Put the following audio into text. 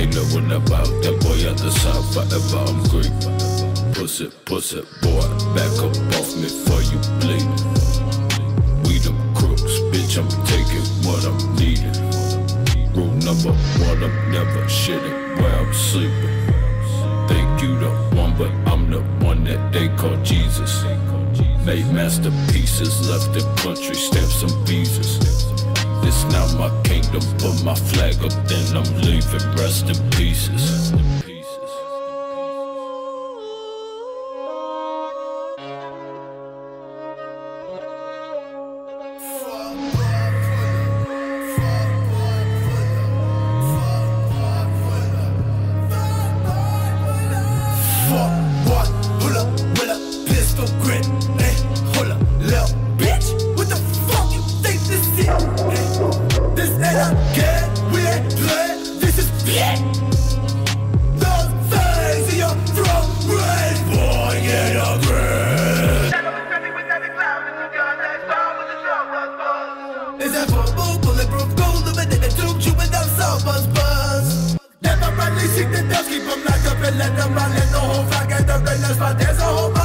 they knowin' about that boy at the south. Forever I'm Greek. Puss it, boy. Back up off me before you bleed. We them crooks, bitch. I'm taking what I'm needing. Rule number one, I'm never shitting where I'm sleeping. Think you the one, but I'm the one that they call Jesus. Made masterpieces, left the country, stamped some visas. This not my kingdom, put my flag up, then I'm leaving, rest in pieces. Keep them locked up and let them run. Let the whole flock get up and let's fight. There's a whole